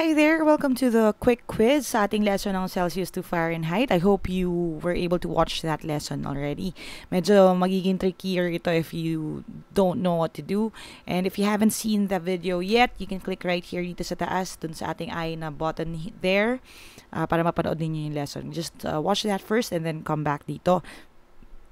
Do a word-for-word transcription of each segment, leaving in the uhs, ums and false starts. Hi there! Welcome to the quick quiz sa ating lesson ng Celsius to Fahrenheit. I hope you were able to watch that lesson already. Medyo magiging trickier ito if you don't know what to do. And if you haven't seen the video yet, you can click right here dito sa taas, dun sa ating I na button there, uh, para mapanood ninyo yung lesson. Just uh, watch that first and then come back dito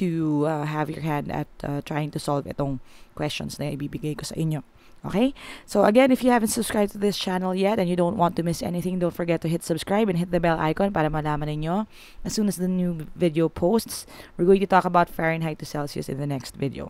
to uh, have your hand at uh, trying to solve itong questions na ibibigay ko sa inyo. Okay, so again, if you haven't subscribed to this channel yet and you don't want to miss anything, don't forget to hit subscribe and hit the bell icon para malaman ninyo as soon as the new video posts. We're going to talk about Fahrenheit to Celsius in the next video.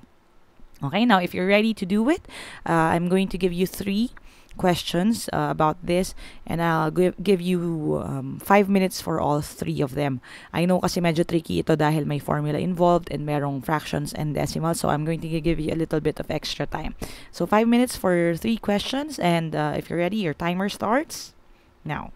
Okay, now if you're ready to do it, uh, I'm going to give you three questions uh, about this, and I'll give, give you um, five minutes for all three of them. I know kasi medyo tricky ito dahil may formula involved and merong fractions and decimals, so I'm going to give you a little bit of extra time. So five minutes for three questions, and uh, if you're ready, your timer starts now.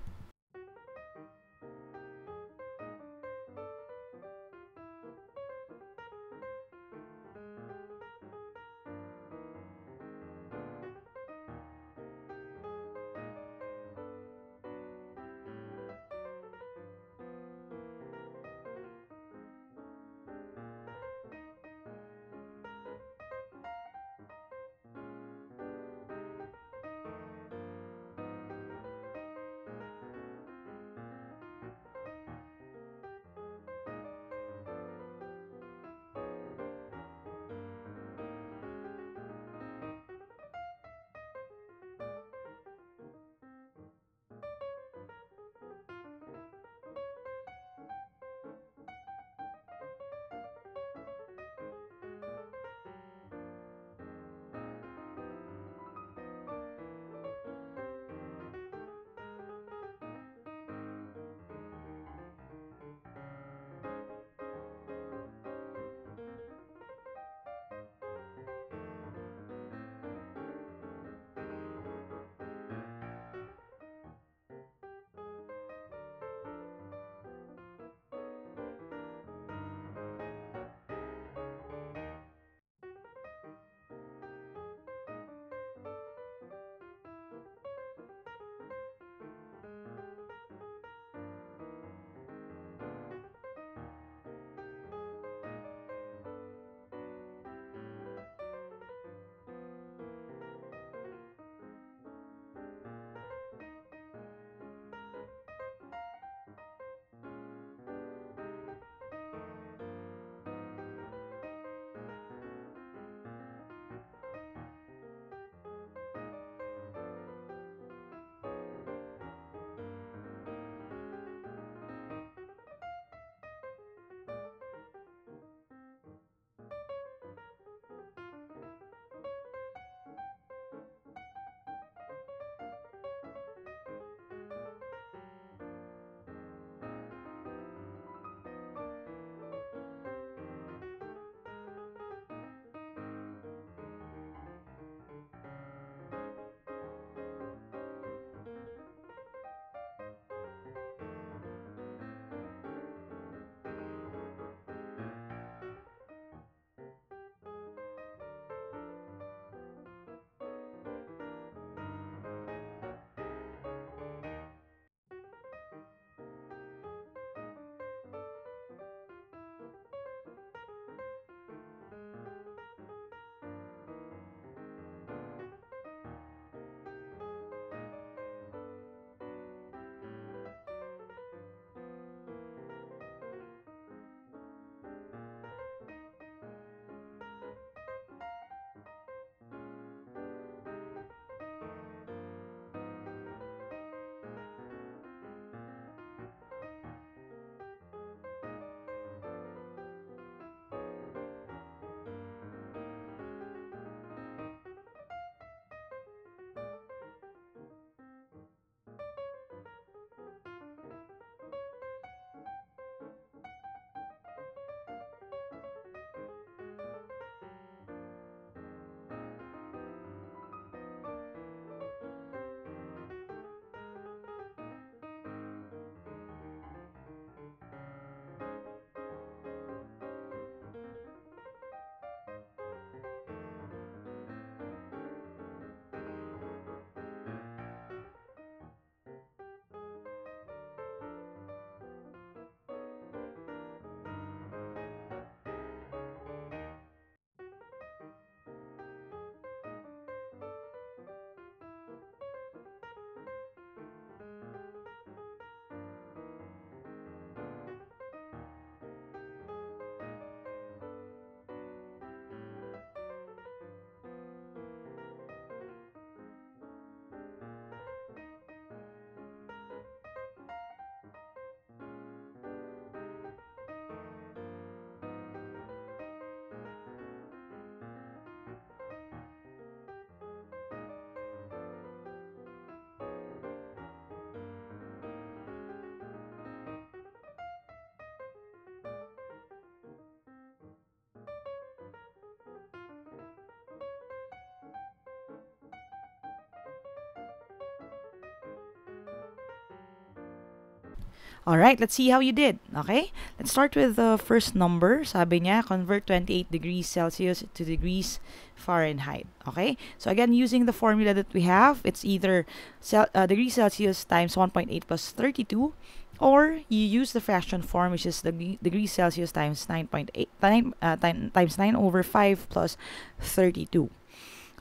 Alright, let's see how you did. Okay, let's start with the first number. Sabi niya, convert twenty-eight degrees Celsius to degrees Fahrenheit. Okay, so again, using the formula that we have, it's either cel uh, degrees Celsius times one point eight plus thirty-two, or you use the fraction form, which is the deg degrees Celsius times nine point eight time, uh, time, times nine over five plus thirty-two.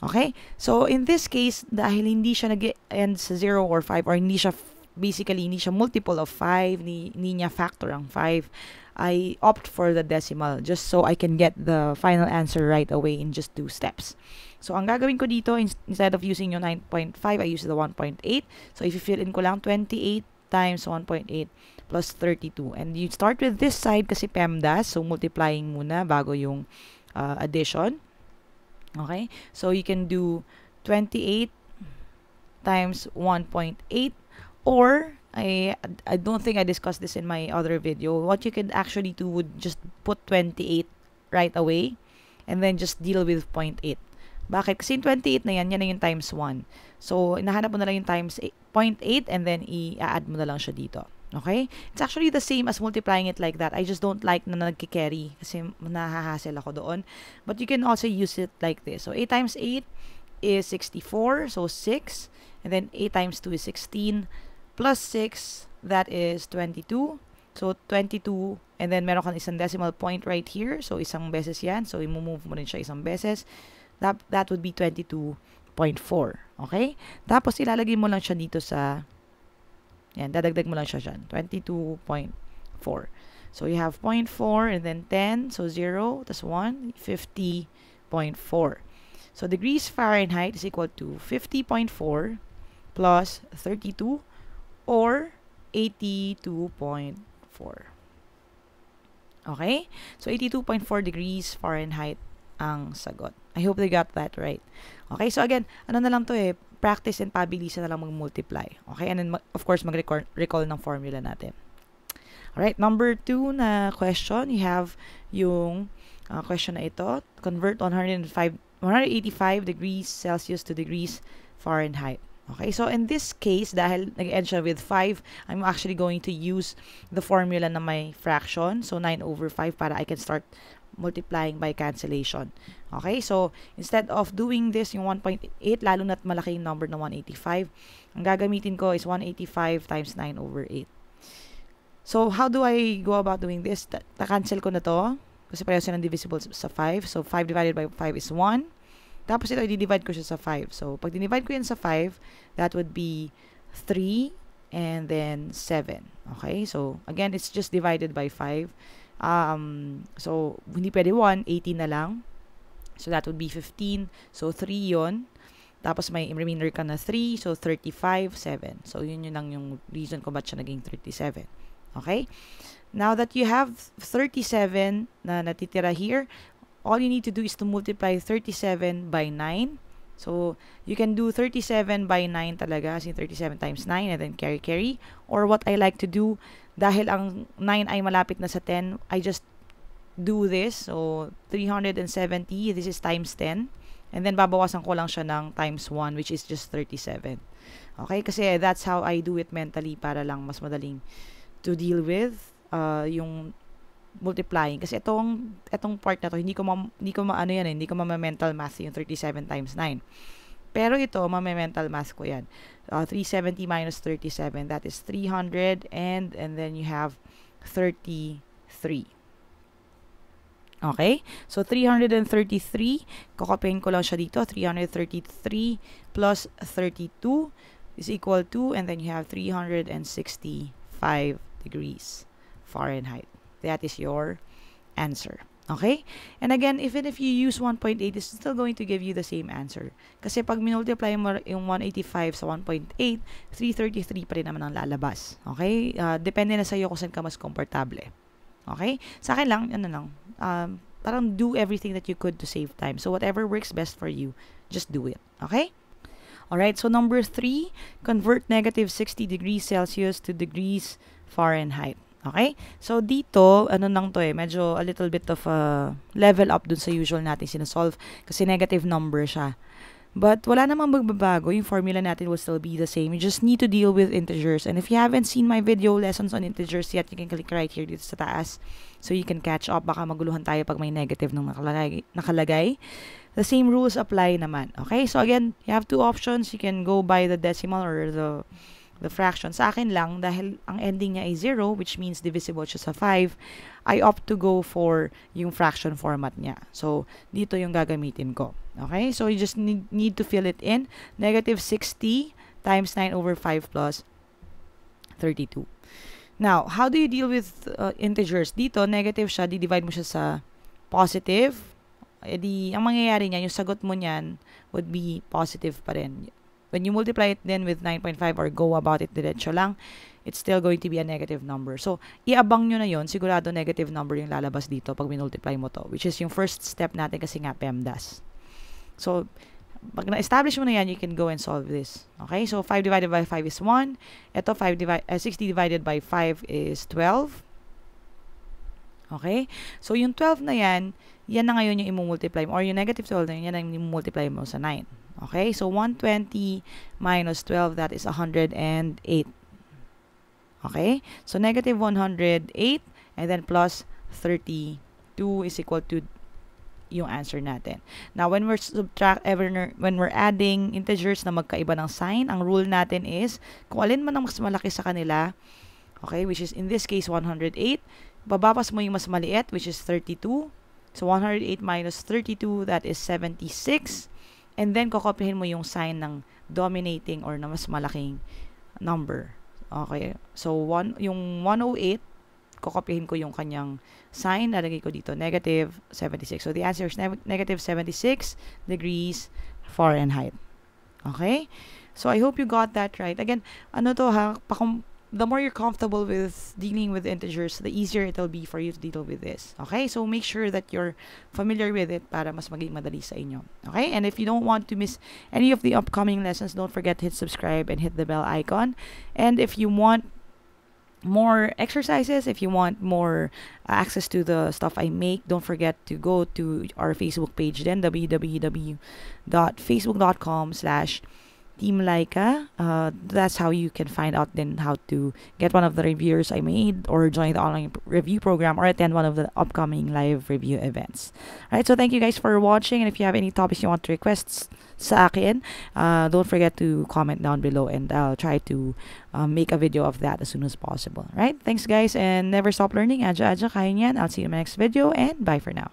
Okay, so in this case, dahil hindi siya nag-end sa zero or five, or hindi siya, basically, hindi siya multiple of five, ni niya factor ang five, I opt for the decimal just so I can get the final answer right away in just two steps. So, ang gagawin ko dito, in instead of using yung nine point five, I use the one point eight. So, if you fill in ko lang, twenty-eight times one point eight plus thirty-two. And you start with this side kasi PEMDAS, so multiplying muna bago yung uh, addition. Okay, so you can do twenty-eight times one point eight, or I, I don't think I discussed this in my other video. What you could actually do would just put twenty-eight right away and then just deal with zero point eight. Bakit? Kasi twenty-eight na yan, yan na yung times one. So, nahanap mo na lang yung times zero point eight and then i-add mo na lang siya dito. Okay? It's actually the same as multiplying it like that. I just don't like na nagkikerry kasi nahahassle ako doon. But you can also use it like this. So, eight times eight is sixty-four. So, six. And then, eight times two is sixteen. Plus six, that is twenty-two. So, twenty-two. And then, meron kang isang decimal point right here. So, isang beses yan. So, i-move mo rin siya isang beses. That, that would be twenty-two point four. Okay? Tapos, ilalagay mo lang siya dito sa... Yan, dadagdag mo lang siya dyan. twenty-two point four. So, you have zero point four and then ten. So, zero. That's one. fifty point four. So, degrees Fahrenheit is equal to fifty point four plus thirty-two, or eighty-two point four. Okay? So, eighty-two point four degrees Fahrenheit ang sagot. I hope they got that right. Okay? So, again, ano na lang to eh? Practice and pabilisan na lang mag-multiply. Okay? And then, of course, mag-recall ng formula natin. Alright, number two na question, you have yung uh, question na ito. Convert one hundred eighty-five degrees Celsius to degrees Fahrenheit. Okay, so in this case, dahil nag-end siya with five, I'm actually going to use the formula na may fraction. So, nine over five para I can start multiplying by cancellation. Okay, so instead of doing this, yung one point eight, lalo na't malaki yung number na one hundred eighty-five, ang gagamitin ko is one hundred eighty-five times nine over eight. So, how do I go about doing this? Ta-cancel ko na to, kasi pareho siya ng divisible sa five. So, five divided by five is one. Tapos ito, i-divide ko siya sa five. So, pag dinivide ko yan sa five, that would be three and then seven. Okay, so again, it's just divided by five. Um, so, hindi pwede one, eighteen na lang. So, that would be fifteen. So, three yon. Tapos, may remainder ka na three. So, thirty-five, seven. So, yun yun lang yung reason ko ba't siya naging thirty-seven. Okay? Now that you have thirty-seven na natitira here, all you need to do is to multiply thirty-seven by nine. So, you can do thirty-seven by nine talaga. So, thirty-seven times nine and then carry, carry. Or what I like to do, dahil ang nine ay malapit na sa ten, I just do this. So, three hundred seventy, this is times ten. And then, babawasan ko lang siya ng times one, which is just thirty-seven. Okay? Kasi that's how I do it mentally para lang mas madaling to deal with uh, yung multiplying. Kasi itong, itong part na to, hindi ko ma, hindi ko ma, ano yan, eh, hindi ko ma-mental math yung thirty-seven times nine. Pero ito, ma-mental math ko yan. Uh, three hundred seventy minus thirty-seven, that is three hundred, and, and then you have thirty-three. Okay? So, three hundred thirty-three, kukopihin ko lang siya dito, three hundred thirty-three plus thirty-two is equal to, and then you have three hundred sixty-five degrees Fahrenheit. That is your answer. Okay? And again, even if you use one point eight, it's still going to give you the same answer. Kasi pag minultiply mo yung one hundred eighty-five sa one point eight, three hundred thirty-three pa rin naman ang lalabas. Okay? Uh, depende na sa'yo kung saan ka mas komportable. Okay? Sa akin lang, ano lang, um, parang do everything that you could to save time. So, whatever works best for you, just do it. Okay? Alright, so number three, convert negative sixty degrees Celsius to degrees Fahrenheit. Okay? So, dito, ano nang to eh, medyo a little bit of a level up dun sa usual natin sinasolve kasi negative number siya. But wala namang magbabago. Yung formula natin will still be the same. You just need to deal with integers. And if you haven't seen my video lessons on integers yet, you can click right here dito sa taas so you can catch up. Baka maguluhan tayo pag may negative nung nakalagay. nakalagay. The same rules apply naman. Okay? So again, you have two options. You can go by the decimal or the the fraction. Sa akin lang, dahil ang ending niya ay zero, which means divisible siya sa five, I opt to go for yung fraction format niya. So, dito yung gagamitin ko. Okay? So, you just need, need to fill it in. Negative sixty times nine over five plus thirty-two. Now, how do you deal with uh, integers? Dito, negative siya, di-divide mo siya sa positive. E di, ang mangyayari niya, yung sagot mo niyan would be positive pa rin. When you multiply it then with nine point five or go about it diretso lang, it's still going to be a negative number. So, iabang nyo na yon, sigurado negative number yung lalabas dito pag minultiply mo to, which is yung first step natin kasi nga PEMDAS. So, pag na-establish mo na yan, you can go and solve this. Okay? So, five divided by five is one. Ito, five divi- uh, sixty divided by five is twelve. Okay? So, yung twelve na yan, yan na ngayon yung imumultiply mo. Or yung negative twelve na yun, yan ang imumultiply mo sa nine. Okay, so one hundred twenty minus twelve, that is one hundred eight. Okay, so negative one hundred eight and then plus thirty-two is equal to yung answer natin. Now, when we're subtract, ever, when we're adding integers na magkaiba ng sign, ang rule natin is, kung alin man ang mas malaki sa kanila, okay, which is in this case one hundred eight, babapas mo yung mas maliit, which is thirty-two. So one hundred eight minus thirty-two, that is seventy-six. And then, kokopyahin mo yung sign ng dominating or na mas malaking number. Okay. So, one, yung one hundred eight, kokopyahin ko yung kanyang sign. Lalagay ko dito, negative seventy-six. So, the answer is ne- negative seventy-six degrees Fahrenheit. Okay? So, I hope you got that right. Again, ano to ha, pakum- the more you're comfortable with dealing with integers, the easier it'll be for you to deal with this. Okay? So, make sure that you're familiar with it para mas maging madali sa inyo. Okay? And if you don't want to miss any of the upcoming lessons, don't forget to hit subscribe and hit the bell icon. And if you want more exercises, if you want more uh, access to the stuff I make, don't forget to go to our Facebook page then, www.facebook.com slash Team Lyqa. Uh, that's how you can find out then how to get one of the reviewers I made or join the online review program or attend one of the upcoming live review events. Alright, so thank you guys for watching, and if you have any topics you want to request sa akin, uh, don't forget to comment down below and I'll try to uh, make a video of that as soon as possible. Alright, thanks guys and never stop learning. Adja, adja, kaya niyan. I'll see you in my next video and bye for now.